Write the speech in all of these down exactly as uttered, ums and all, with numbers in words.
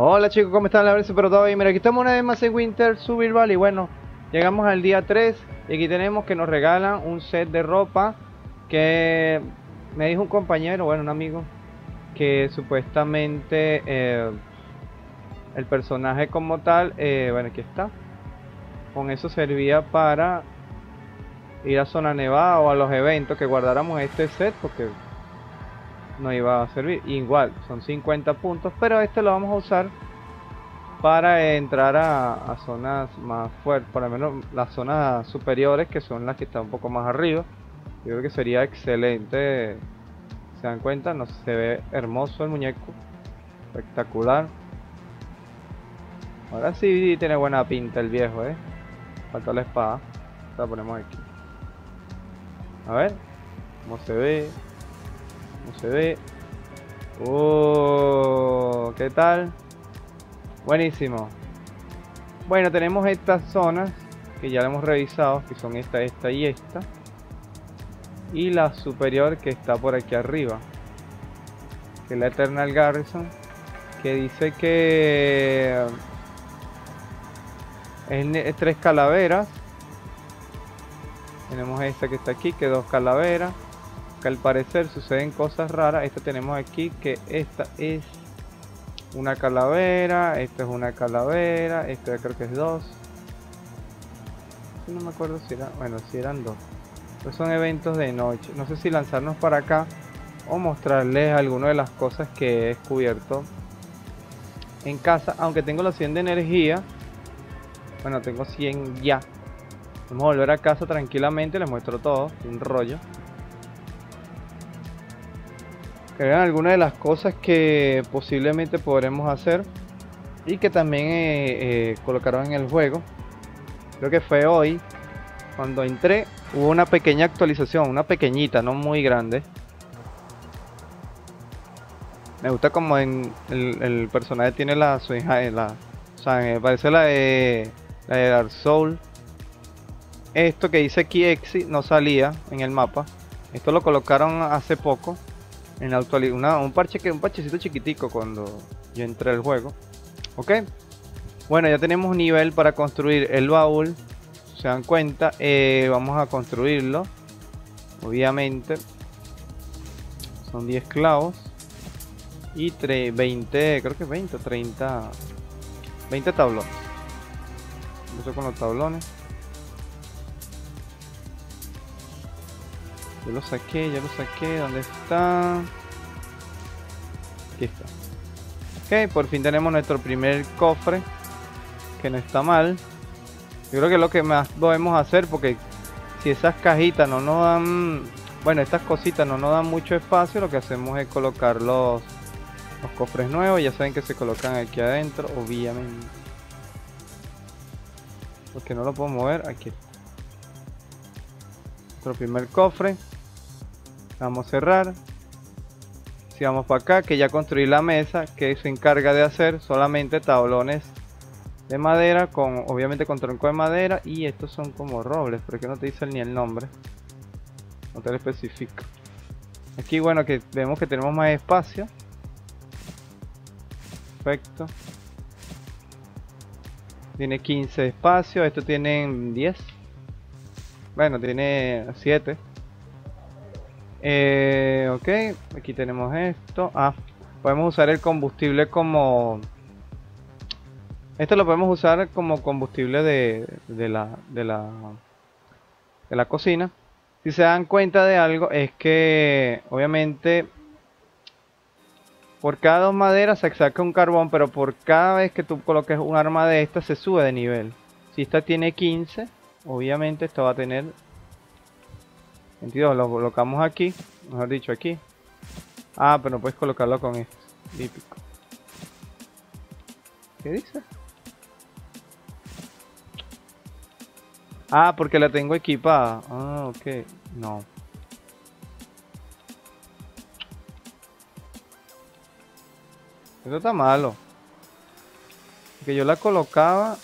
Hola chicos, ¿cómo están? La verdad, pero todo bien. Mira, aquí estamos una vez más en Winter Survival. Y bueno, llegamos al día tres. Y aquí tenemos que nos regalan un set de ropa que me dijo un compañero, bueno, un amigo, que supuestamente eh, el personaje como tal, eh, bueno, aquí está. Con eso servía para ir a zona nevada o a los eventos, que guardáramos este set porque no iba a servir. Igual son cincuenta puntos, pero este lo vamos a usar para entrar a, a zonas más fuertes, por lo menos las zonas superiores, que son las que están un poco más arriba. Yo creo que sería excelente. Se dan cuenta, no, se ve hermoso el muñeco, espectacular. Ahora sí tiene buena pinta el viejo, eh. Falta la espada, la ponemos aquí. A ver cómo se ve. Se ve. Oh, ¿qué tal? Buenísimo. Bueno, tenemos estas zonas que ya las hemos revisado, que son esta, esta y esta, y la superior que está por aquí arriba, que es la Eternal Garrison, que dice que es tres calaveras. Tenemos esta que está aquí, que dos calaveras, que al parecer suceden cosas raras. Esta tenemos aquí, que esta es una calavera, esta es una calavera, esta creo que es dos, no me acuerdo si era, bueno, si eran dos. Pues son eventos de noche. No sé si lanzarnos para acá o mostrarles alguna de las cosas que he descubierto en casa, aunque tengo los cien de energía. Bueno, tengo cien ya. Vamos a volver a casa tranquilamente, les muestro todo, un rollo. Que vean algunas de las cosas que posiblemente podremos hacer y que también eh, eh, colocaron en el juego. Creo que fue hoy cuando entré, hubo una pequeña actualización, una pequeñita, no muy grande. Me gusta como en el, el personaje tiene la su hija, la, o sea, me parece la de, la de Dark Souls. Esto que dice aquí exit no salía en el mapa. Esto lo colocaron hace poco. En la actualidad, una, un parche que un parchecito chiquitico cuando yo entré al juego. Ok, bueno, ya tenemos nivel para construir el baúl. Se dan cuenta, eh, vamos a construirlo. Obviamente son diez clavos y veinte, creo que veinte, treinta, veinte tablones. Empezó con los tablones. Yo lo saqué, ya lo saqué, ¿dónde está? Aquí está. Ok, por fin tenemos nuestro primer cofre, que no está mal. Yo creo que es lo que más podemos hacer, porque si esas cajitas no nos dan, bueno, estas cositas no nos dan mucho espacio, lo que hacemos es colocar los, los cofres nuevos. Ya saben que se colocan aquí adentro, obviamente, porque no lo puedo mover. Aquí está nuestro primer cofre. Vamos a cerrar. Si vamos para acá, que ya construí la mesa, que se encarga de hacer solamente tablones de madera, con obviamente con tronco de madera. Y estos son como robles, porque no te dicen ni el nombre, no te lo especifica aquí. Bueno, que vemos que tenemos más espacio. Perfecto, tiene quince espacios, estos tienen diez, bueno, tiene siete. Eh, ok, aquí tenemos esto. Ah, podemos usar el combustible como... Esto lo podemos usar como combustible de, de, la, de, la, de la cocina. Si se dan cuenta de algo, es que obviamente por cada dos maderas se saca un carbón, pero por cada vez que tú coloques un arma de esta se sube de nivel. Si esta tiene quince, obviamente esto va a tener veintidós. Lo colocamos aquí, mejor dicho aquí. Ah, pero puedes colocarlo con esto. Típico. ¿Qué dice? Ah, porque la tengo equipada. Ah, ok. No. Esto está malo. Que yo la colocaba.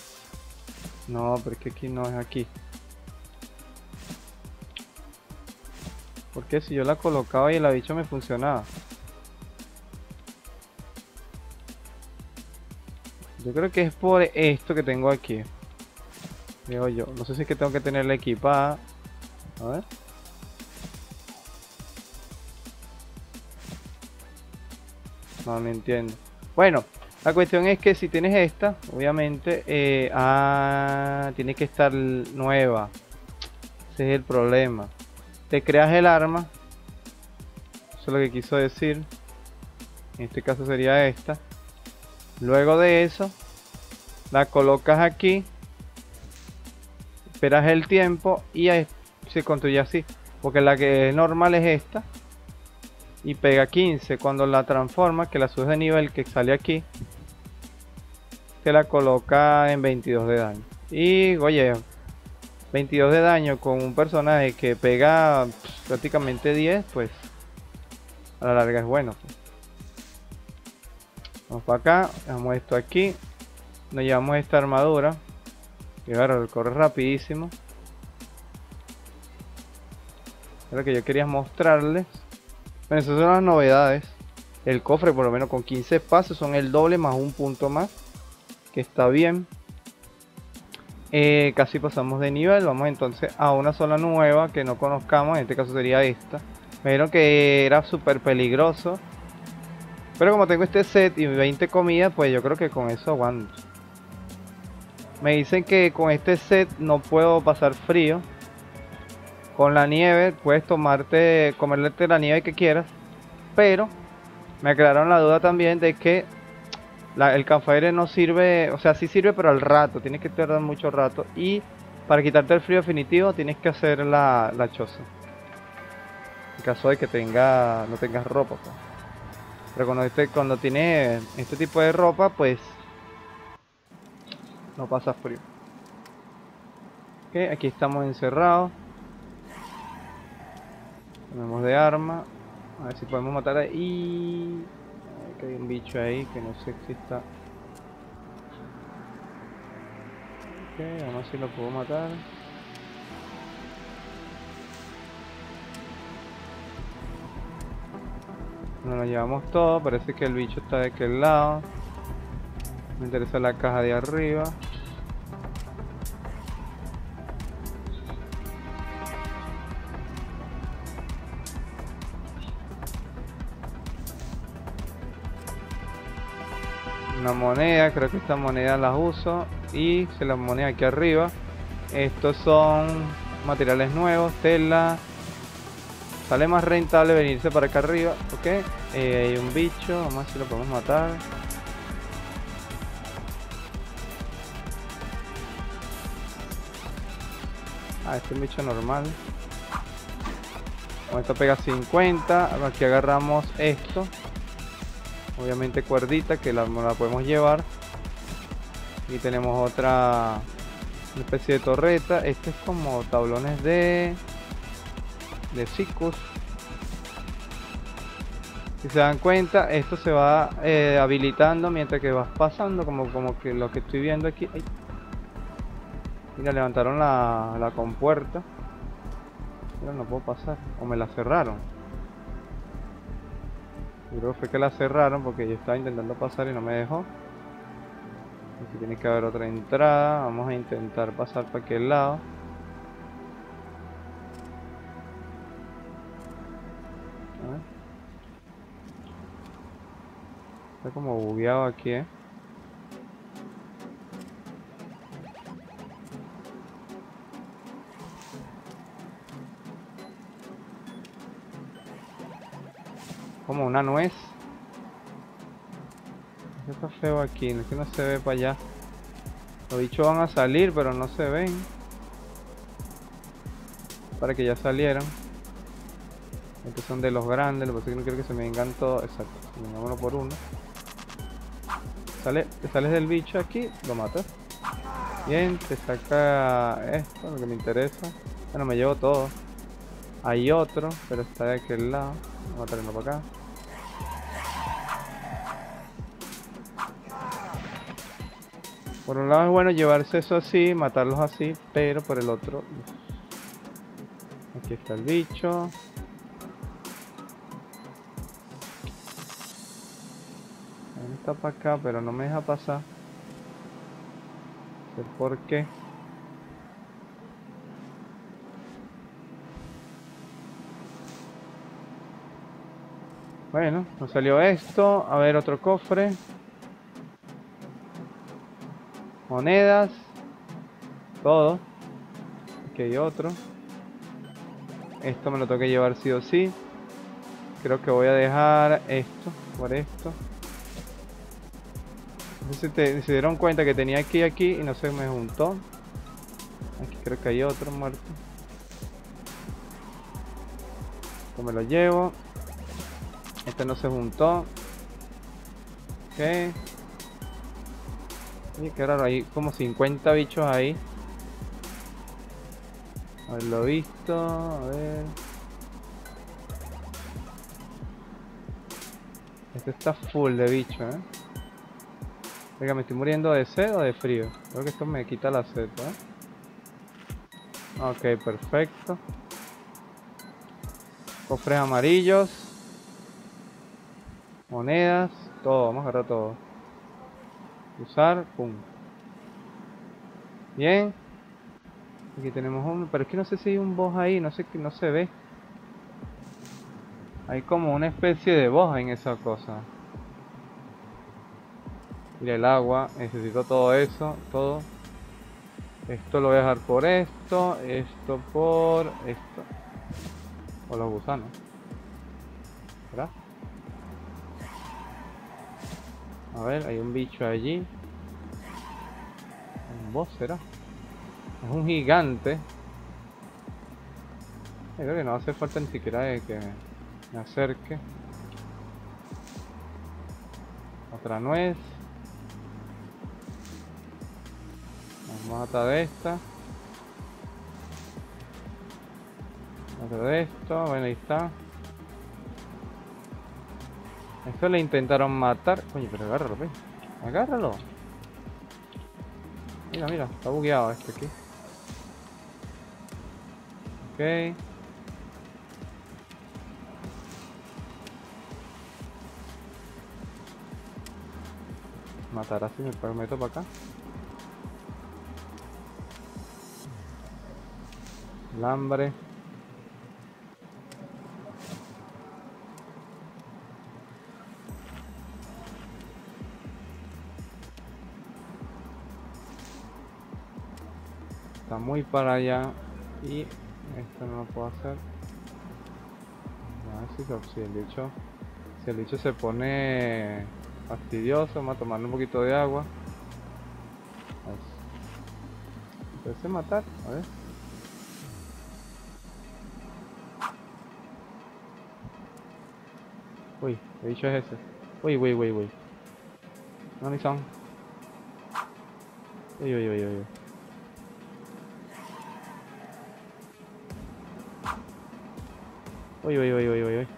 No, pero es que aquí no es aquí. Porque si yo la colocaba y el bicho me funcionaba. Yo creo que es por esto que tengo aquí. Digo yo. No sé si es que tengo que tenerla equipada. A ver. No, no entiendo. Bueno, la cuestión es que si tienes esta, obviamente, eh, ah, tiene que estar nueva. Ese es el problema. Te creas el arma. Eso es lo que quiso decir. En este caso sería esta. Luego de eso, la colocas aquí. Esperas el tiempo y se construye así. Porque la que es normal es esta. Y pega quince. Cuando la transforma, que la subes de nivel, que sale aquí, te la coloca en veintidós de daño. Y oye, veintidós de daño con un personaje que pega pff, prácticamente diez, pues a la larga es bueno. Vamos para acá, dejamos esto aquí. Nos llevamos esta armadura. Y ahora corre rapidísimo. Es lo que yo quería mostrarles. Bueno, esas son las novedades. El cofre, por lo menos con quince pasos, son el doble más un punto más, que está bien. eh, Casi pasamos de nivel. Vamos entonces a una sola nueva que no conozcamos. En este caso sería esta. Me dijeron que era súper peligroso, pero como tengo este set y veinte comidas, pues yo creo que con eso aguanto. Me dicen que con este set no puedo pasar frío. Con la nieve puedes tomarte, comerte la nieve que quieras, pero me aclararon la duda también de que la, el campfire no sirve, o sea, sí sirve, pero al rato, tienes que tardar mucho rato, y para quitarte el frío definitivo tienes que hacer la, la choza. En caso de que tenga, no tengas ropa, pues. Pero cuando, este, cuando tienes este tipo de ropa, pues no pasa frío. Ok, aquí estamos encerrados. Ponemos de arma, a ver si podemos matar ahí. Y... que hay un bicho ahí que no sé si está. Ok, vamos a ver si lo puedo matar. Bueno, lo llevamos todo, parece que el bicho está de aquel lado. Me interesa la caja de arriba. Una moneda, creo que esta moneda las uso, y se las moneda aquí arriba. Estos son materiales nuevos, tela. Sale más rentable venirse para acá arriba. Ok, eh, hay un bicho, vamos a ver si lo podemos matar. Ah, este es un bicho normal. Con esto pega cincuenta. Aquí agarramos esto. Obviamente cuerdita, que la, la podemos llevar. Y tenemos otra, una especie de torreta. Este es como tablones de de cicus. Si se dan cuenta, esto se va eh, habilitando mientras que vas pasando, como, como que lo que estoy viendo aquí. Ay. Mira, levantaron la, la compuerta, pero no puedo pasar, o me la cerraron. Creo que fue que la cerraron porque yo estaba intentando pasar y no me dejó. Aquí tiene que haber otra entrada. Vamos a intentar pasar para aquel lado. A ver. Está como bugueado aquí, eh. Como una nuez. ¿Qué está feo aquí? No es que no se ve para allá. Los bichos van a salir, pero no se ven. Para que ya salieran. Estos son de los grandes, lo que pasa es que no quiero que se me vengan todos. Exacto, uno por uno. Sale, te sales del bicho aquí, lo matas. Bien, te saca esto, lo que me interesa. Bueno, me llevo todo. Hay otro, pero está de aquel lado. Vamos a traerlo para acá. Por un lado es bueno llevarse eso así, matarlos así, pero por el otro... Aquí está el bicho. Está para acá, pero no me deja pasar. sé por qué. Bueno, nos salió esto. A ver, otro cofre. Monedas. Todo. Aquí hay otro. Esto me lo tengo que llevar sí o sí. Creo que voy a dejar esto por esto. No sé si te, se dieron cuenta que tenía aquí y aquí y no se me juntó. Aquí creo que hay otro muerto. Esto me lo llevo. Este no se juntó. Ok. Y qué raro, hay como cincuenta bichos ahí. Haberlo visto, a ver. Este está full de bicho, eh. Oiga, me estoy muriendo de sed o de frío. Creo que esto me quita la sed, ¿eh? Ok, perfecto. Cofres amarillos. Monedas. Todo, vamos a agarrar todo. Usar, pum. Bien. Aquí tenemos uno, pero es que no sé si hay un boss ahí, no sé, no se ve. Hay como una especie de boss en esa cosa. Mira el agua, necesito todo eso, todo. Esto lo voy a dejar por esto, esto por esto. O los gusanos. ¿Verdad? A ver, hay un bicho allí. ¿Un boss será? Es un gigante. Creo que no hace falta ni siquiera de que me acerque. Otra nuez. Vamos a atar de esta. Otra de esto. Bueno, ahí está. Esto le intentaron matar. Coño, pero agárralo, ve. Agárralo. Mira, mira, está bugueado este aquí. Ok. Matará si me meto para acá. Alambre. Está muy para allá. Y esto no lo puedo hacer. A ver si, si el bicho Si el bicho se pone fastidioso, vamos a tomarle un poquito de agua. Empecé a matar, a ver. Uy, el bicho es ese. Uy, uy, uy, uy. No, ni son. Uy, uy, uy, uy. Uy, uy, uy, uy, uy, uy.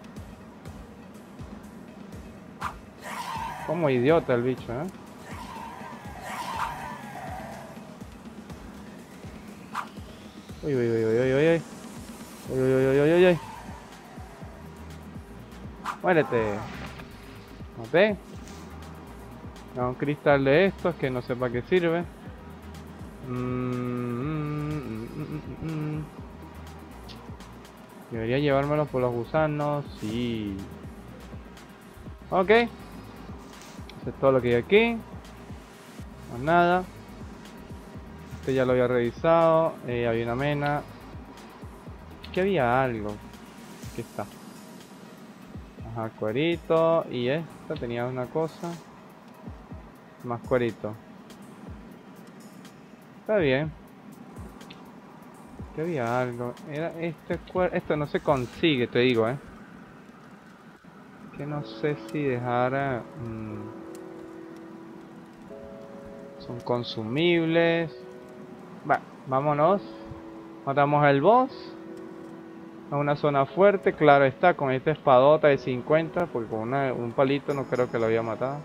Como idiota el bicho, ¿eh? Uy, uy, uy, uy, uy, uy. Uy, uy, uy, uy, uy, uy. Muérete. ¿Noté? Da un cristal de estos que no sé para qué sirve. Mm, mm, mm, mm, mm. Debería llevármelo por los gusanos, sí. Ok. Eso es todo lo que hay aquí. Más nada. Este ya lo había revisado. Eh, había una mena. Que había algo. Aquí está. Ajá, cuerito. Y esta tenía una cosa. Más cuerito. Está bien. Había algo, era este cuerpo. Esto no se consigue, te digo, eh. Que no sé si dejar. Mmm, son consumibles. Va, vámonos. Matamos al boss. A una zona fuerte, claro está, con esta espadota de cincuenta. Porque con una, un palito no creo que lo había matado.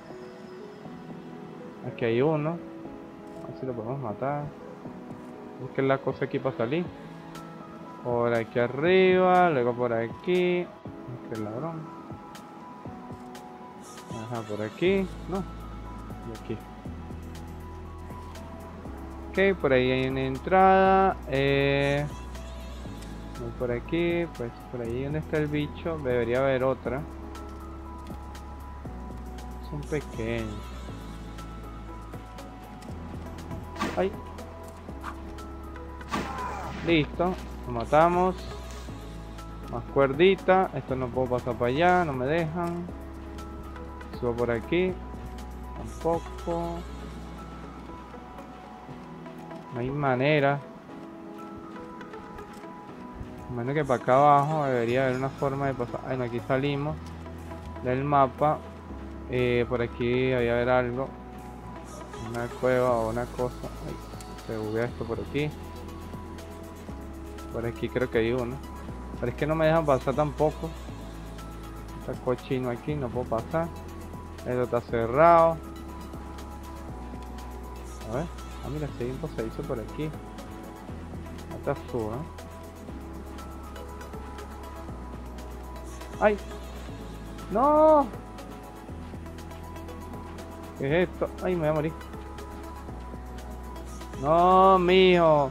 Aquí hay uno. A ver si lo podemos matar. Que es la cosa aquí para salir. Por aquí arriba, luego por aquí. Este ladrón. Ajá, por aquí. No. Y aquí. Ok, por ahí hay una entrada. Eh, voy por aquí, pues por ahí donde está el bicho. Debería haber otra. Son pequeños. Ay. Listo, lo matamos. Más cuerdita. Esto no puedo pasar para allá, no me dejan. Subo por aquí. Tampoco. No hay manera. Menos que para acá abajo debería haber una forma de pasar. Bueno, aquí salimos del mapa. Eh, por aquí había haber algo. Una cueva o una cosa. Ay, se buguea esto por aquí. Por aquí creo que hay uno. Pero es que no me dejan pasar tampoco. Está cochino aquí, no puedo pasar. Esto está cerrado. A ver. Ah, mira, si hay un pasadizo por aquí. Acá suba. ¡Ay! ¡No! ¿Qué es esto? ¡Ay, me voy a morir! ¡No, mijo!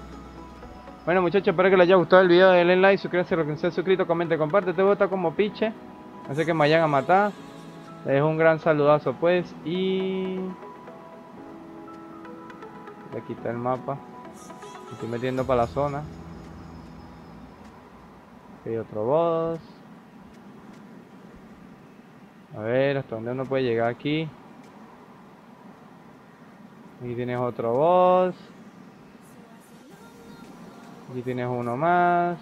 Bueno, muchachos, espero que les haya gustado el video. Denle like, suscríbanse a los que no se han suscrito, comenten, comparte. Te gusta como piche. Así que me vayan a matar. Les dejo un gran saludazo, pues. Y... aquí está el mapa. Me estoy metiendo para la zona. Hay otro boss. A ver, hasta dónde uno puede llegar aquí. Aquí tienes otro boss. Aquí tienes uno más.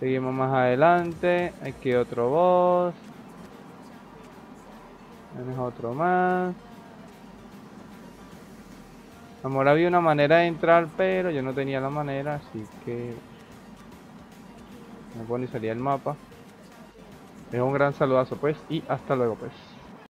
Seguimos más adelante. Aquí otro boss. Tienes otro más. Amor, había una manera de entrar, pero yo no tenía la manera, así que... no puedo ni salir del mapa. Es un gran saludazo, pues, y hasta luego, pues.